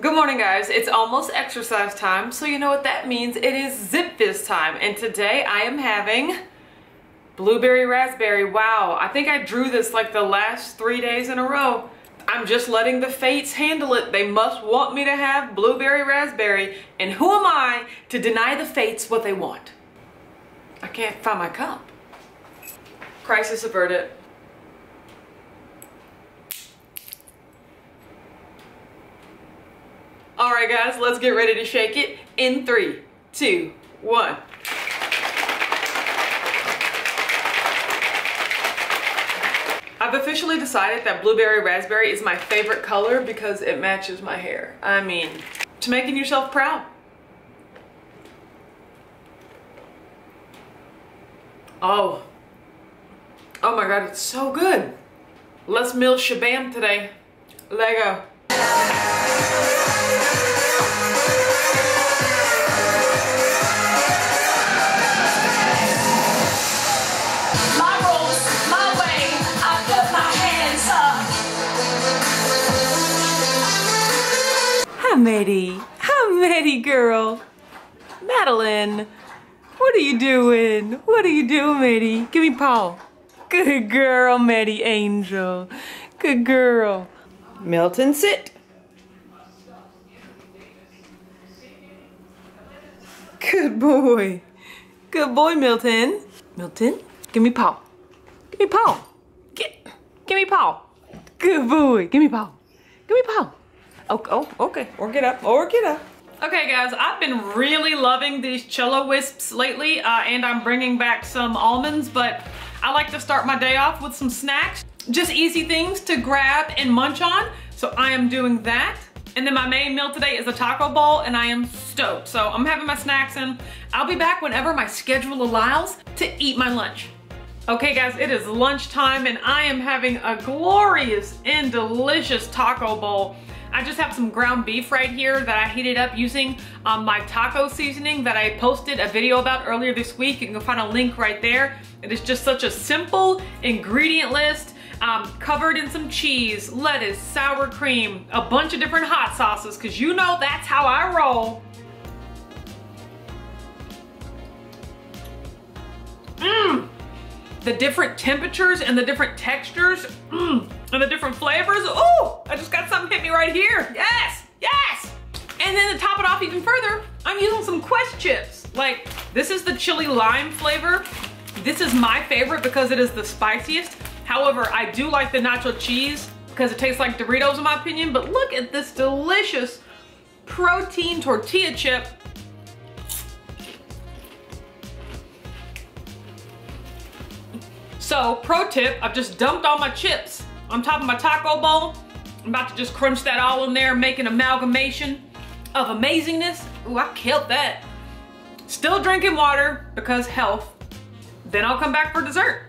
Good morning, guys. It's almost exercise time, so you know what that means. It is Zip Fizz time, and today I am having blueberry raspberry. Wow, I think I drew this like the last 3 days in a row. I'm just letting the fates handle it. They must want me to have blueberry raspberry, and who am I to deny the fates what they want? I can't find my cup. Crisis averted. All right, guys, let's get ready to shake it in 3, 2, 1. I've officially decided that blueberry raspberry is my favorite color because it matches my hair. I mean, it's making yourself proud. Oh my God, it's so good. Let's meal shabam today. Lego. How many, girl? Madeline, what are you doing? What are you doing, Maddie? Give me paw. Good girl, Maddie Angel. Good girl. Milton, sit. Good boy. Good boy, Milton. Milton, give me paw. Give me paw. Give me paw. Good boy. Give me paw. Give me paw. Oh, okay, or get up, or get up. Okay, guys, I've been really loving these Chilo Wisps lately, and I'm bringing back some almonds, but I like to start my day off with some snacks. Just easy things to grab and munch on, so I am doing that. And then my main meal today is a taco bowl, and I am stoked. So I'm having my snacks, and I'll be back whenever my schedule allows to eat my lunch. Okay, guys, it is lunchtime, and I am having a glorious and delicious taco bowl. I just have some ground beef right here that I heated up using my taco seasoning that I posted a video about earlier this week. You can find a link right there. It is just such a simple ingredient list, covered in some cheese, lettuce, sour cream, a bunch of different hot sauces, because you know that's how I roll. The different temperatures and the different textures and the different flavors. Oh, I just got something hit me right here. Yes, yes. And then to top it off even further, I'm using some Quest chips. Like, this is the chili lime flavor. This is my favorite because it is the spiciest. However, I do like the nacho cheese because it tastes like Doritos in my opinion, but look at this delicious protein tortilla chip. So, pro tip, I've just dumped all my chips on top of my taco bowl. I'm about to just crunch that all in there, make an amalgamation of amazingness. Ooh, I killed that. Still drinking water because health. Then I'll come back for dessert.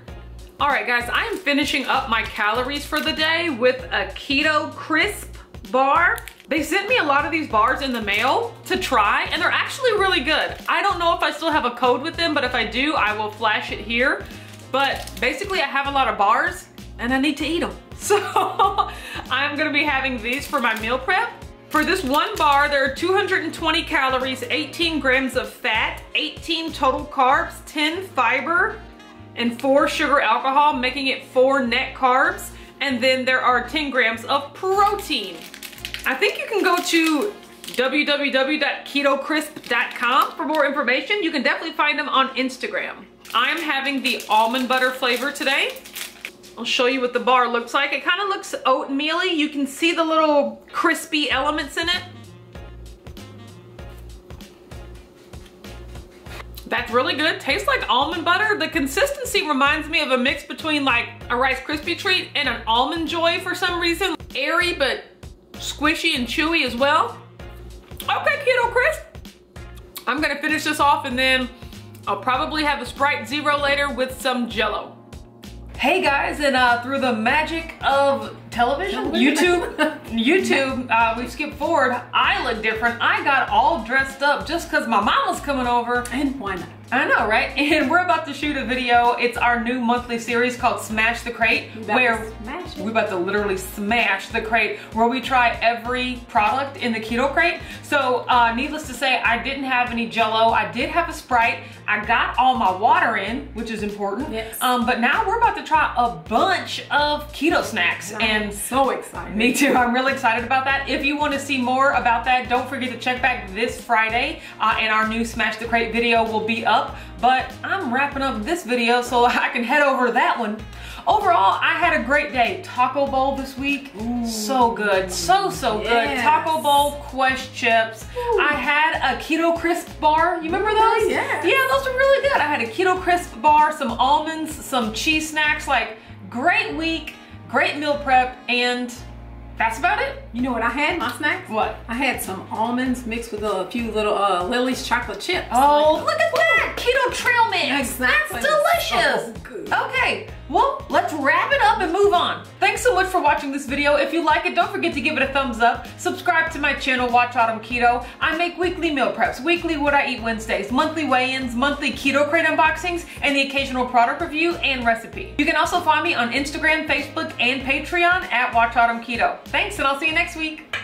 All right, guys, I am finishing up my calories for the day with a Keto Crisp bar. They sent me a lot of these bars in the mail to try, and they're actually really good. I don't know if I still have a code with them, but if I do, I will flash it here. But basically I have a lot of bars and I need to eat them. So I'm gonna be having these for my meal prep. For this one bar, there are 220 calories, 18 grams of fat, 18 total carbs, 10 fiber, and 4 sugar alcohol, making it 4 net carbs. And then there are 10 grams of protein. I think you can go to www.ketocrisp.com for more information. You can definitely find them on Instagram. I'm having the almond butter flavor today. I'll show you what the bar looks like. It kind of looks oatmeal-y. You can see the little crispy elements in it. That's really good. Tastes like almond butter. The consistency reminds me of a mix between like a Rice Krispie treat and an Almond Joy for some reason. Airy but squishy and chewy as well. Okay, Keto Crisp. I'm gonna finish this off and then I'll probably have a Sprite Zero later with some Jell-O. Hey guys, and through the magic of television, YouTube, we skipped forward. I look different. I got all dressed up just because my mama's coming over, and why not? I know, right? And we're about to shoot a video. It's our new monthly series called Smash the Crate, where we're about to literally smash the crate, where we try every product in the Keto Crate. So needless to say, I didn't have any Jell-O. I did have a Sprite. I got all my water in, which is important. Yes. But now we're about to try a bunch of keto snacks. I'm so excited. Me too. I'm really excited about that. If you want to see more about that, don't forget to check back this Friday, and our new Smash the Crate video will be up. But I'm wrapping up this video so I can head over to that one. Overall, I had a great day. Taco bowl this week, ooh, so good, so yes, good. Taco bowl, Quest chips. Ooh. I had a Keto Crisp bar. You remember those? Yeah. Yeah, those were really good. I had a Keto Crisp bar, some almonds, some cheese snacks. Like, great week, great meal prep, and that's about it. You know what I had? My snacks? What? I had some almonds mixed with a few little Lily's chocolate chips. Oh, look at that! Keto trail mix! Exactly. That's delicious! Oh, good. Okay, well, let's wrap it up and move on. Thanks so much for watching this video. If you like it, don't forget to give it a thumbs up. Subscribe to my channel, Watch Autumn Keto. I make weekly meal preps, weekly What I Eat Wednesdays, monthly weigh-ins, monthly Keto Crate unboxings, and the occasional product review and recipe. You can also find me on Instagram, Facebook, and Patreon at Watch Autumn Keto. Thanks, and I'll see you next week.